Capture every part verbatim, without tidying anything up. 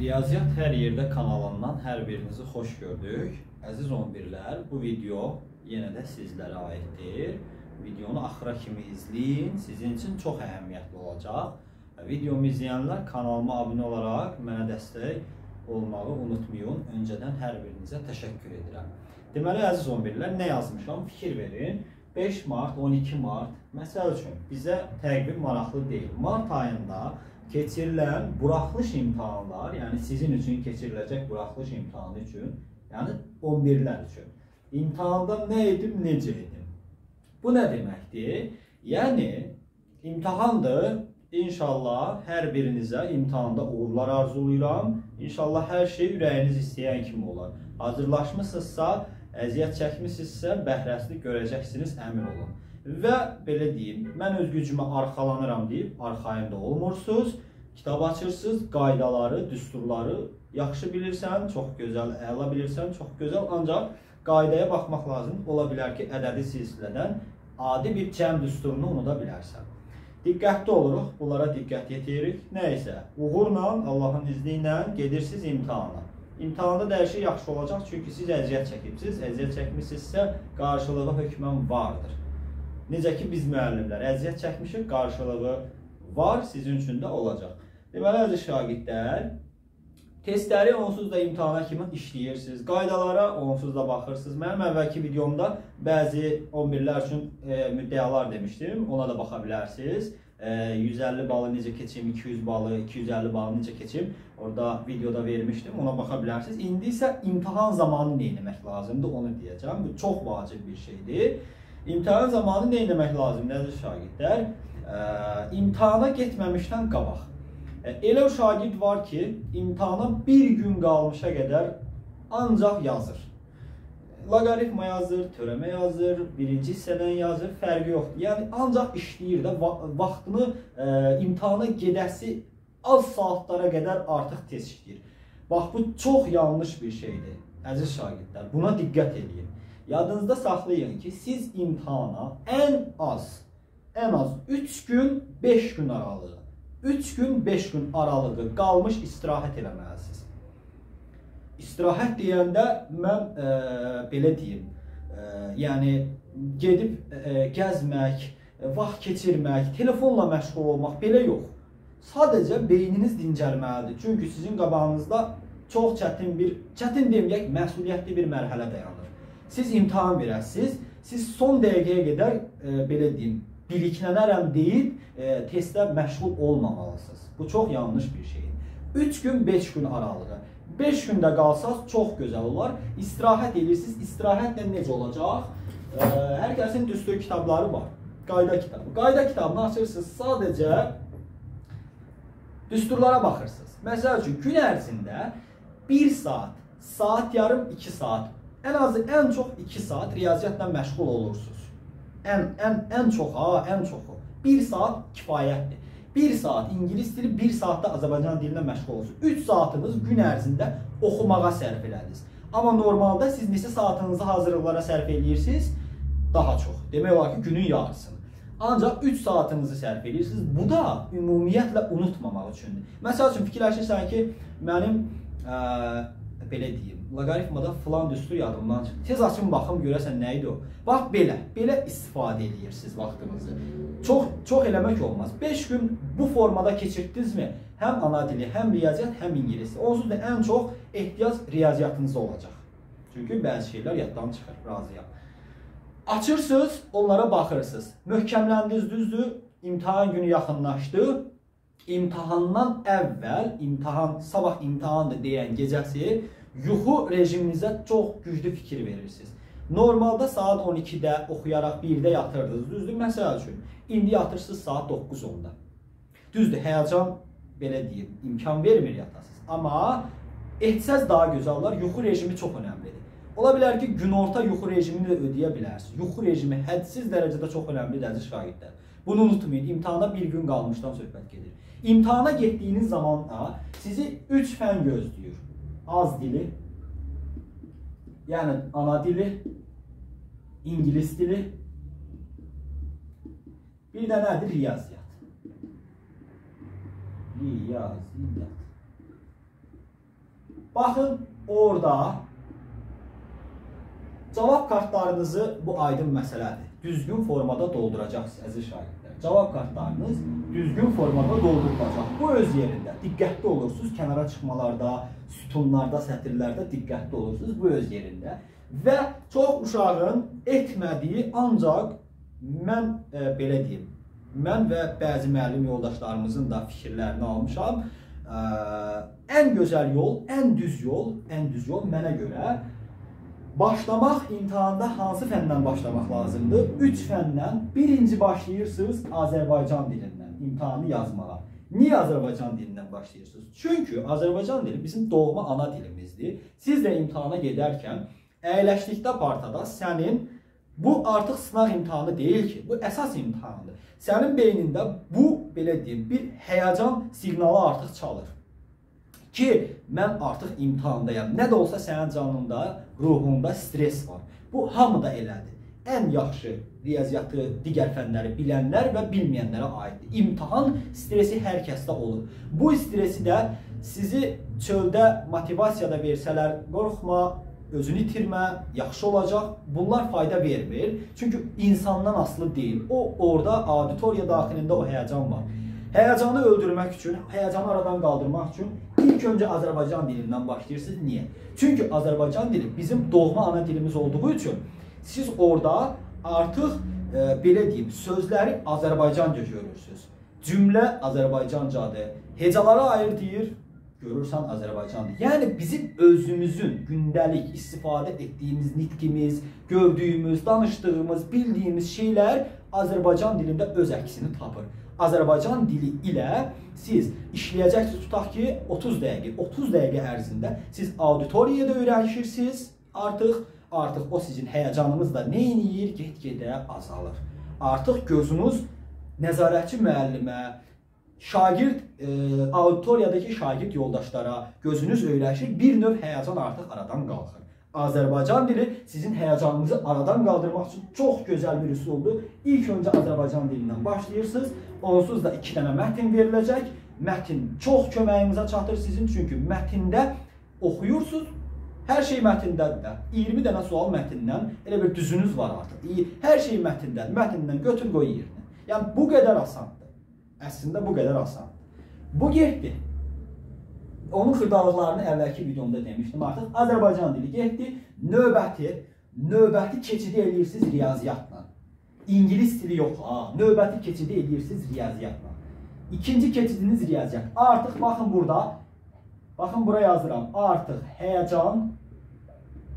Riyaziyyat Hər Yerdə kanalından hər birinizi xoş gördük. Əziz on birlər, bu video yenə də sizlərə aiddir. Videonu axıra kimi izləyin, sizin üçün çox əhəmiyyətli olacaq. Videomu izləyənlər kanalıma abunə olaraq mənə dəstək olmağı unutmayın. Öncədən hər birinizə təşəkkür edirəm. Deməli, əziz on birlər, nə yazmışam? Fikir verin. beş mart, on iki mart, məsəl üçün bizə təqvim maraqlı deyil. Mart ayında keçirilən buraxılış imtahanlar, yəni sizin üçün keçiriləcək buraxılış imtahanı üçün, yəni on birlər üçün. İmtahanda nə edim, necə edim? Bu nə deməkdir? Yəni, imtahandır. İnşallah hər birinizə imtahanda uğurlar arzulayıram. İnşallah hər şey ürəyiniz istəyən kimi olar. Hazırlaşmışsınızsa, əziyyət çəkmişsinizsə, bəhrəsini görəcəksiniz, əmin olun. Və belə deyim, mən öz gücümə arxalanıram deyib, arxayında olmursunuz, kitab açırsınız, qaydaları, düsturları yaxşı bilirsən, çox gözəl, əla bilirsən, çox gözəl, ancaq qaydaya baxmaq lazım, ola bilər ki, ədədi silsilədən adi bir cəm düsturunu unuda bilərsən. Diqqətli oluruq, bunlara diqqət yetirik, nəysə, uğurla, Allahın izni ilə gedirsiniz imtahana. İmtahanda dəyişik yaxşı olacaq, çünki siz əziyyət çəkibsiniz, əziyyət çəkmişsinizsə qarşılığı hökmən vardır. Necə ki, biz müəllimlər əziyyət çəkmişik, qarşılığı var, sizin üçün də olacaq. Deməli, əziz şagirdlər, testləri onsuz da imtahana kimi işləyirsiniz, qaydalara onsuz da baxırsınız. Mənim əvvəlki videomda bəzi on birlər üçün müddəalar demişdim, ona da baxa bilərsiniz. yüz əlli balı necə keçim, iki yüz balı, iki yüz əlli balı necə keçim, orada videoda vermişdim, ona baxa bilərsiniz. İndi isə imtahan zamanı nə etmək lazımdır, onu deyəcəm, bu çox vacib bir şeydir. İmtahan zamanı nə etmək lazımdır, əziz şagirdlər? İmtahana getməmişdən qabaq. Elə o şagird var ki, imtahana bir gün qalmışa qədər ancaq yazır. Loqaritma yazır, törəmə yazır, birinci hissədən yazır, fərqi yoxdur. Yəni, ancaq işləyir də, vaxtını imtahana gedəsi az saatlara qədər artıq tez işləyir. Bax, bu çox yanlış bir şeydir, əziz şagirdlər. Buna diqqət edin. Yadınızda saxlayın ki, siz imtahana ən az, ən az üç gün, beş gün aralığı, üç gün, beş gün aralığı qalmış istirahət eləməlisiniz. İstirahət deyəndə mən belə deyim, yəni gedib gəzmək, vaxt keçirmək, telefonla məşğul olmaq belə yox. Sadəcə beyniniz dincəlməlidir, çünki sizin qabağınızda çox çətin bir, çətin deyək, məsuliyyətli bir mərhələ dayanır. Siz imtahan verəsiniz, siz son dəqiqəyə qədər, belə deyim, biliklənərəm deyil, testlə məşğul olmamalısınız. Bu çox yanlış bir şeydir. üç gün, beş gün aralığı. beş gündə qalsanız çox gözəl olar. İstirahət edirsiniz. İstirahətlə necə olacaq? Hər kəsin düstur kitabları var. Qayda kitabı. Qayda kitabını açırsınız, sadəcə düsturlara baxırsınız. Məsəl üçün, gün ərzində bir saat, saat yarım, iki saat, ən azı, ən çox iki saat riyaziyyatla məşğul olursunuz. Ən çox, ha, ən çoxu. bir saat kifayətdir. bir saat İngiliz dili, bir saat da Azərbaycan dilinə məşğul olursunuz. üç saatınız gün ərzində oxumağa sərf elədiniz. Amma normalda siz neçə saatınızı hazırlıqlara sərf edirsiniz? Daha çox. Demək olar ki, günün yarısını. Ancaq üç saatınızı sərf edirsiniz. Bu da ümumiyyətlə unutmamaq üçündür. Məsəl üçün, fikirləşirsən ki, mənim, belə deyim, loqaritmada filan düstur yadımdan çıxır. Tez açın, baxım, görəsən nə idi o? Bax, belə, belə istifadə edirsiniz vaxtınızı. Çox eləmək olmaz. beş gün bu formada keçirdinizmi? Həm ana dili, həm riyaziyyat, həm ingilis. Onsuz da ən çox ehtiyac riyaziyyatınızda olacaq. Çünki bəzi şeylər yaddan çıxır, razıyam. Açırsınız, onlara baxırsınız. Möhkəmləndiniz, düzdür, imtahan günü yaxınlaşdı. İmtahandan əvvəl, sabah imtahandır deyən gecəsi, yuxu rejiminizə çox güclü fikir verirsiniz. Normalda saat on ikidə oxuyaraq birdə yatırdınız, düzdür, məsəl üçün. İndi yatırsınız saat doqquz onda. Düzdür, həyəcan, belə deyim, imkan vermir yatasınız. Amma etsəz daha gözəllər, yuxu rejimi çox önəmlidir. Ola bilər ki, günorta yuxu rejimini də ödəyə bilərsiniz. Yuxu rejimi hədsiz dərəcədə çox önəmlidir, əziz şagirdlər. Bunu unutmayın, imtahana bir gün qalmışdan söhbət gedir. İmtahana getdiyiniz zamanda sizi üç fən gözləyir. Az dili, yəni ana dili, İngiliz dili, bir də nədir? Riyaziyyat. Riyaziyyat. Bakın orada cavab kartlarınızı, bu aydın məsələdir, düzgün formada dolduracaqsınız əziz şagirdlər. Cavab kartlarınız düzgün formada doldurulacaq. Bu öz yerində. Diqqətli olursunuz kənara çıxmalarda, sütunlarda, sətirlərdə diqqətli olursunuz. Bu öz yerində. Və çox uşağın etmədiyi, ancaq mən e, belə deyim, mən və bəzi müəllim yoldaşlarımızın da fikirlərini almışam. E, ən gözəl yol, ən düz yol, ən düz yol mənə görə başlamaq, imtahanda hansı fəndən başlamaq lazımdır? Üç fəndən. Birinci başlayırsınız Azərbaycan dilindən imtahanı yazmağa. Niyə Azərbaycan dilindən başlayırsınız? Çünki Azərbaycan dili bizim doğma ana dilimizdir. Siz də imtahana gedərkən əyləşdikdə partada sənin, bu artıq sınaq imtahanı deyil ki, bu əsas imtahandır. Sənin beynində bu, belə deyim, bir həyəcan siqnalı artıq çalır. Ki, mən artıq imtahandayam. Nə də olsa sənin canında, ruhunda stres var. Bu, hamı da elədir. Ən yaxşı riyaziyyatı, digər fənləri bilənlər və bilməyənlərə aiddir. İmtahan stresi hər kəsdə olur. Bu stresi də sizi çöldə motivasiyada versələr, qorxma, özünü itirmə, yaxşı olacaq. Bunlar fayda vermir. Çünki insandan asılı deyil. O, orada, auditoriya daxilində o həyəcan var. Həyəcanı öldürmək üçün, həyəcanı aradan qaldırmaq üçün İlk öncə Azərbaycan dilindən başlayırsınız. Niyə? Çünki Azərbaycan dili bizim doğma ana dilimiz olduğu üçün siz orada artıq e, belə deyim, sözləri Azərbaycanca görürsünüz. Cümlə Azərbaycancadır. Hecalara ayır deyir, görürsən Azərbaycandır. Yəni bizim özümüzün gündəlik istifadə etdiyimiz, nitqimiz, gördüyümüz, danışdığımız, bildiyimiz şeylər Azərbaycan dilində öz əksini tapır. Azərbaycan dili ilə siz işləyəcəksiniz, tutaq ki, otuz dəqiqə ərzində siz auditoriyada öyrəşirsiniz, artıq, artıq o sizin həyəcanınız da neyini yiyir, get-gedə azalır. Artıq gözünüz nəzarətçi müəllimə, şagird, e, auditoriyadakı şagird yoldaşlara gözünüz öyrəşir, bir növ həyəcan artıq aradan qalxır. Azərbaycan dili sizin həyəcanınızı aradan qaldırmaq üçün çox gözəl bir üsuldur. İlk öncə Azərbaycan dilindən başlayırsınız. Onsuz da iki dənə mətin veriləcək. Mətin çox köməyinizə çatır sizin. Çünki mətində oxuyursunuz. Hər şey mətindədir də. iyirmi dənə sual mətindən, elə bir düzünüz var artıq. Hər şey mətindədir. Mətindən götür qoy yerinə. Yəni bu qədər asandır. Əslində bu qədər asandır. Bu getdi. Onun xırdalıqlarını əvvəlki videomda demişdim. Artıq Azərbaycan dili getdi. Növbəti, növbəti keçidi edirsiniz riyaziyyatla. İngilis dili yox ha. Növbəti keçidi edirsiniz riyaziyyatla. İkinci keçidiniz riyaziyyat. Artıq baxın burada. Baxın bura yazıram. Artıq həyəcan,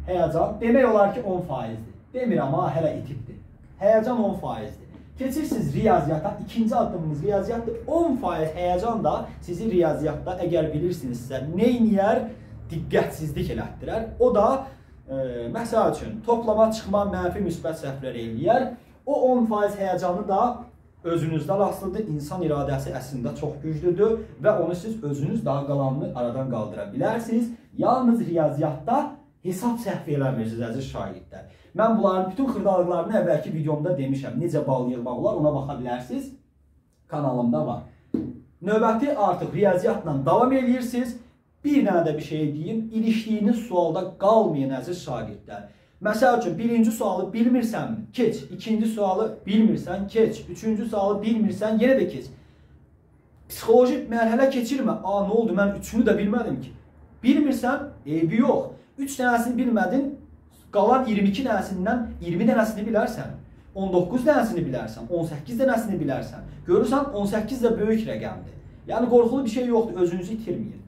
həyəcan demək olar ki on faizdir. Demirəm ha, hələ itibdir. Həyəcan on faizdir. Keçirsiniz riyaziyyata, ikinci addımınız riyaziyyatdır. on faiz həyəcan da sizi riyaziyyatda, əgər bilirsinizsə, neyniyər? Diqqətsizlik elətdirər. O da, e, məsəl üçün, toplama, çıxma, mənfi, müsbət səhvlər eləyər. O on faiz həyəcanı da özünüzdən asılıdır. İnsan iradəsi əslində çox güclüdür və onu siz özünüz daha qalanını aradan qaldıra bilərsiniz. Yalnız riyaziyyatda hesab səhviyyələr verirsiniz əziz şagirdlər. Mən bunların bütün xırdalıqlarını əvvəlki videomda demişəm. Necə bal yığmaq olar, ona baxa bilərsiniz. Kanalımda var. Növbəti artıq riyaziyyatla davam edirsiniz. Bir dənə də bir şey deyim. İlişdiyiniz sualda qalmayın əziz şagirdlər. Məsəl üçün, birinci sualı bilmirsən, keç. İkinci sualı bilmirsən, keç. Üçüncü sualı bilmirsən, yenə də keç. Psixolojik mərhələ keçirmə. Aa, nə oldu, mən üçünü də bilmədim ki. Bilmirsən, eybi yox. üç dənəsini bilmədin, qalan iyirmi iki dənəsindən iyirmi dənəsini bilərsən, on doqquz dənəsini bilərsən, on səkkiz dənəsini bilərsən. Görürsən, on səkkiz də böyük rəqəmdir. Yəni, qorxulu bir şey yoxdur, özünüzü itirməyin.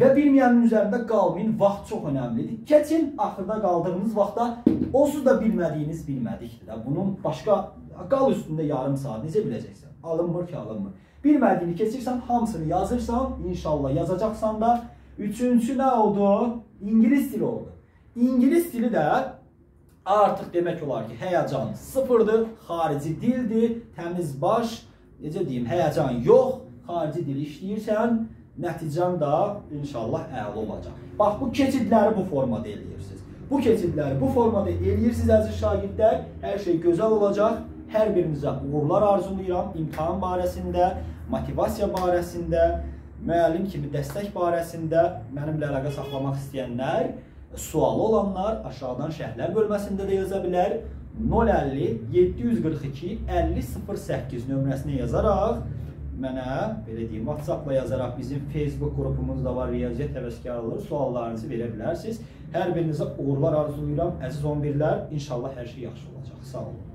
Və bilməyənin üzərində qalmayın, vaxt çox önəmlidir. Keçin, axırda qaldığınız vaxtda onsuz da bilmədiyiniz bilmədikdir. Bunun başqa, qal üstündə yarım saat, necə biləcəksən? Alınmır ki, alınmır. Bilmədiyini keçirsən, hamısını yazırsan, inşallah yazacaqsan da. Üçüncü nə oldu? İngilis dili oldu. İngilis dili də artıq demək olar ki, həyəcan sıfırdır, xarici dildir, təmiz baş, necə deyim, həyəcan yox, xarici dil işləyirsən, nəticən də inşallah əla olacaq. Bax, bu keçidləri bu formada eləyirsiniz. Bu keçidləri bu formada eləyirsiniz əziz şagirdlər, hər şey gözəl olacaq. Hər birinizə uğurlar arzulayıram, imtahan barəsində, motivasiya barəsində. müəllim kimi dəstək barəsində mənimlə əlaqə saxlamaq istəyənlər, sualı olanlar aşağıdan şərhlər bölməsində də yaza bilər. sıfır əlli yeddi yüz qırx iki əlli sıfır səkkiz nömrəsinə yazaraq, mənə, belə deyim, WhatsApp-la yazaraq bizim Facebook qrupumuz da var, riyaziyyət həvəskarlığı, suallarınızı verə bilərsiniz. Hər birinizə uğurlar arzulayıram, əziz on birlər, inşallah hər şey yaxşı olacaq. Sağ olun.